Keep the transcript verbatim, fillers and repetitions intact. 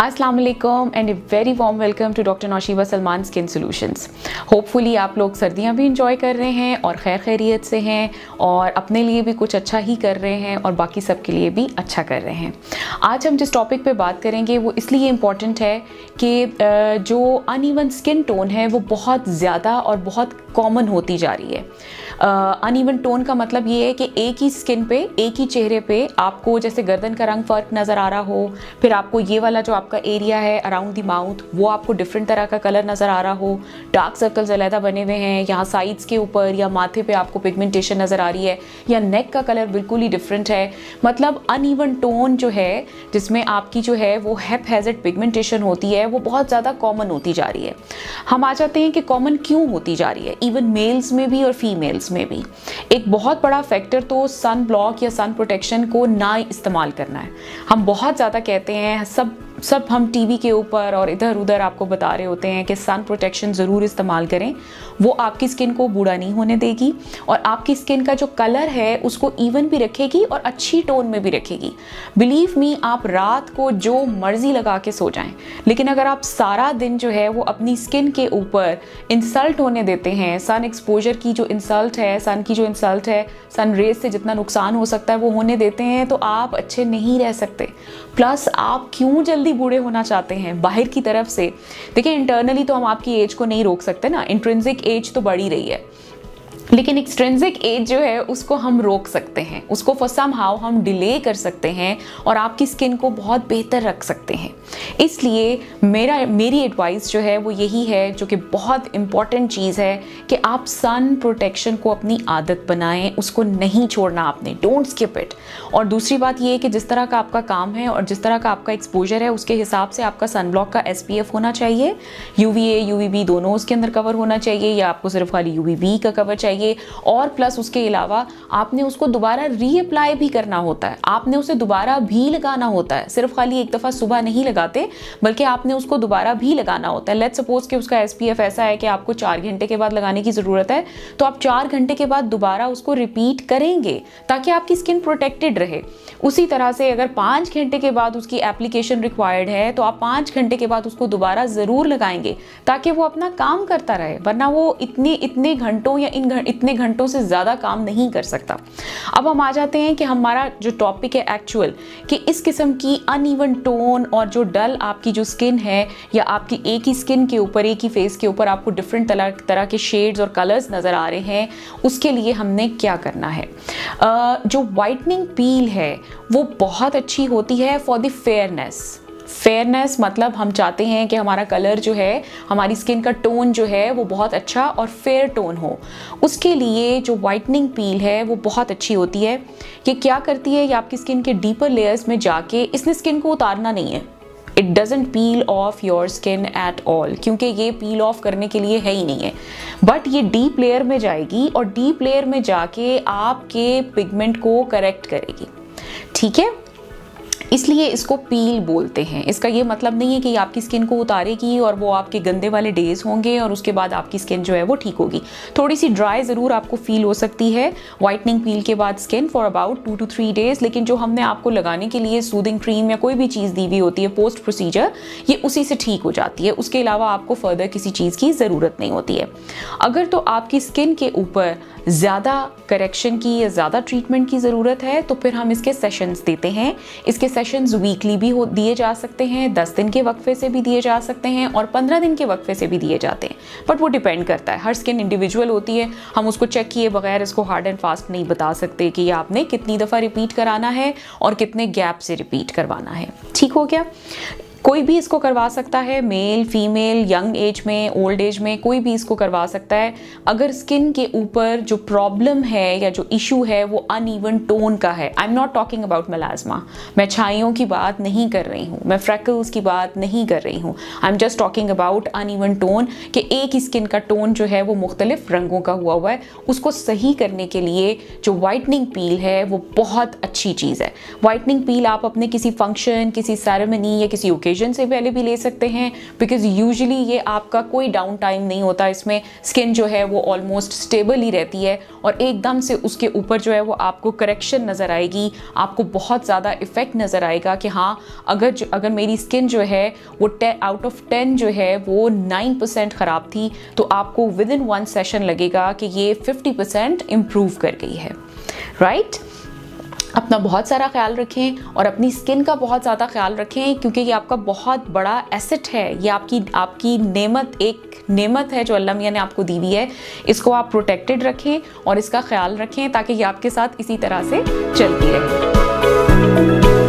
अस्सलाम वालेकुम and a very warm welcome to doctor Naushiba Salman skin solutions. Hopefully आप लोग सर्दियां भी इंजॉय कर रहे हैं और खैर खैरियत से हैं और अपने लिए भी कुछ अच्छा ही कर रहे हैं और बाकी सब के लिए भी अच्छा कर रहे हैं। आज हम जिस टॉपिक पे बात करेंगे वो इसलिए इम्पॉर्टेंट है कि जो अनइवन स्किन टोन है वो बहुत ज़्यादा और बहुत कॉमन होती जा रही है। अनइवन टोन का मतलब ये है कि एक ही स्किन पे, एक ही चेहरे पे आपको जैसे गर्दन का रंग फ़र्क नज़र आ रहा हो, फिर आपको ये वाला जो आपका एरिया है अराउंड द माउथ वो आपको डिफरेंट तरह का कलर नज़र आ रहा हो, डार्क सर्कल्स अलहदा बने हुए हैं, यहाँ साइड्स के ऊपर या माथे पे आपको पिगमेंटेशन नज़र आ रही है या नेक का कलर बिल्कुल ही डिफरेंट है। मतलब अनइवन टोन जो है जिसमें आपकी जो है वो हैपहैज़र्ड पिगमेंटेशन होती है वो बहुत ज़्यादा कॉमन होती जा रही है। हम आ जाते हैं कि कॉमन क्यों होती जा रही है इवन मेल्स में भी और फीमेल्स में भी। एक बहुत बड़ा फैक्टर तो सन ब्लॉक या सन प्रोटेक्शन को ना इस्तेमाल करना है। हम बहुत ज़्यादा कहते हैं, सब सब हम टीवी के ऊपर और इधर उधर आपको बता रहे होते हैं कि सन प्रोटेक्शन ज़रूर इस्तेमाल करें, वो आपकी स्किन को बूढ़ा नहीं होने देगी और आपकी स्किन का जो कलर है उसको इवन भी रखेगी और अच्छी टोन में भी रखेगी। बिलीव मी, आप रात को जो मर्ज़ी लगा के सो जाएं, लेकिन अगर आप सारा दिन जो है वो अपनी स्किन के ऊपर इंसल्ट होने देते हैं, सन एक्सपोजर की जो इंसल्ट है, सन की जो इंसल्ट है, सन रेज से जितना नुकसान हो सकता है वो होने देते हैं, तो आप अच्छे नहीं रह सकते। प्लस आप क्यों जल्दी बूढ़े होना चाहते हैं बाहर की तरफ से? देखिए, इंटरनली तो हम आपकी एज को नहीं रोक सकते ना, इंट्रिंसिक एज तो बढ़ी रही है, लेकिन एक्सट्रिंसिक एज जो है उसको हम रोक सकते हैं, उसको फॉर सम हाउ हम डिले कर सकते हैं और आपकी स्किन को बहुत बेहतर रख सकते हैं। इसलिए मेरा मेरी एडवाइस जो है वो यही है, जो कि बहुत इम्पॉर्टेंट चीज़ है, कि आप सन प्रोटेक्शन को अपनी आदत बनाएं, उसको नहीं छोड़ना आपने, डोंट स्किप इट। और दूसरी बात ये है कि जिस तरह का आपका काम है और जिस तरह का आपका एक्सपोजर है उसके हिसाब से आपका सन ब्लॉक का एस पी एफ होना चाहिए, U V A U V B दोनों उसके अंदर कवर होना चाहिए, या आपको सिर्फ खाली यू वी बी का कवर चाहिए। और प्लस उसके अलावा आपने उसको दोबारा रीअप्लाई भी करना होता है, आपने उसे दोबारा भी लगाना होता है, सिर्फ खाली एक दफ़ा सुबह नहीं लगाते बल्कि आपने उसको दोबारा भी लगाना होता है। लेट्स सपोज कि उसका एसपीएफ ऐसा है कि आपको चार घंटे के बाद लगाने की ज़रूरत है, तो आप चार घंटे के बाद दोबारा उसको रिपीट करेंगे ताकि आपकी स्किन प्रोटेक्टेड रहे। उसी तरह से अगर पाँच घंटे के बाद उसकी एप्लीकेशन रिक्वायर्ड है तो आप पाँच घंटे के बाद उसको दोबारा ज़रूर लगाएंगे ताकि वो अपना काम करता रहे, वरना वो इतने इतने घंटों या इन इतने घंटों से ज़्यादा काम नहीं कर सकता। अब हम आ जाते हैं कि हमारा जो टॉपिक है एक्चुअल, कि इस किस्म की अनइवन टोन और जो डल आपकी जो स्किन है या आपकी एक ही स्किन के ऊपर, एक ही फेस के ऊपर आपको डिफरेंट तरह के शेड्स और कलर्स नज़र आ रहे हैं, उसके लिए हमने क्या करना है। जो वाइटनिंग पील है वो बहुत अच्छी होती है फॉर द फेयरनेस। फेयरनेस मतलब हम चाहते हैं कि हमारा कलर जो है, हमारी स्किन का टोन जो है वो बहुत अच्छा और फेयर टोन हो। उसके लिए जो वाइटनिंग पील है वो बहुत अच्छी होती है। ये क्या करती है, ये आपकी स्किन के डीपर लेयर्स में जाके, इसने स्किन को उतारना नहीं है, it doesn't peel off your skin at all, क्योंकि ये पील ऑफ करने के लिए है ही नहीं है, बट ये डीप लेयर में जाएगी और डीप लेयर में जाके आपके पिगमेंट को करेक्ट करेगी, ठीक है। इसलिए इसको पील बोलते हैं। इसका ये मतलब नहीं है कि आपकी स्किन को उतारेगी और वो आपके गंदे वाले डेज होंगे और उसके बाद आपकी स्किन जो है वो ठीक होगी। थोड़ी सी ड्राई ज़रूर आपको फील हो सकती है वाइटनिंग पील के बाद skin for about two two three days, लेकिन जो हमने आपको लगाने के लिए सूदिंग क्रीम या कोई भी चीज़ दी हुई होती है पोस्ट प्रोसीजर, ये उसी से ठीक हो जाती है। उसके अलावा आपको फर्दर किसी चीज़ की ज़रूरत नहीं होती है। अगर तो आपकी स्किन के ऊपर ज़्यादा करेक्शन की या ज़्यादा ट्रीटमेंट की ज़रूरत है तो फिर हम इसके सेशंस देते हैं। इसके सेशंस वीकली भी हो दिए जा सकते हैं, दस दिन के वक्फे से भी दिए जा सकते हैं और पंद्रह दिन के वक्फे से भी दिए जाते हैं, बट वो डिपेंड करता है, हर स्किन इंडिविजुअल होती है। हम उसको चेक किए बगैर इसको हार्ड एंड फास्ट नहीं बता सकते कि आपने कितनी दफ़ा रिपीट कराना है और कितने गैप से रिपीट करवाना है, ठीक हो गया। कोई भी इसको करवा सकता है, मेल, फीमेल, यंग एज में, ओल्ड एज में, कोई भी इसको करवा सकता है। अगर स्किन के ऊपर जो प्रॉब्लम है या जो इशू है वो अनइवन टोन का है, I am not talking about melasma, मैं छाइयों की बात नहीं कर रही हूँ, मैं फ्रैकल्स की बात नहीं कर रही हूँ, I am just talking about uneven tone, कि एक ही स्किन का टोन जो है वो मुख्तलिफ रंगों का हुआ हुआ है। उसको सही करने के लिए जो वाइटनिंग पील है वो बहुत अच्छी चीज़ है। वाइटनिंग पील आप अपने किसी फंक्शन, किसी सेरेमनी या किसी ओकेजन रिविजन से पहले भी ले सकते हैं, बिकॉज यूजुअली ये आपका कोई डाउन टाइम नहीं होता, इसमें स्किन जो है वो ऑलमोस्ट स्टेबल ही रहती है और एकदम से उसके ऊपर जो है वो आपको करेक्शन नज़र आएगी, आपको बहुत ज़्यादा इफेक्ट नज़र आएगा कि हाँ अगर जो अगर मेरी स्किन जो है वो आउट ऑफ टेन जो है वो नाइन परसेंट ख़राब थी तो आपको विद इन वन सेशन लगेगा कि ये फिफ्टी परसेंट इम्प्रूव कर गई है, राइट right? अपना बहुत सारा ख्याल रखें और अपनी स्किन का बहुत ज़्यादा ख्याल रखें, क्योंकि ये आपका बहुत बड़ा एसेट है, ये आपकी आपकी नेमत एक नेमत है जो अल्लाह मियाँ ने आपको दी हुई है, इसको आप प्रोटेक्टेड रखें और इसका ख्याल रखें ताकि ये आपके साथ इसी तरह से चलती रहे।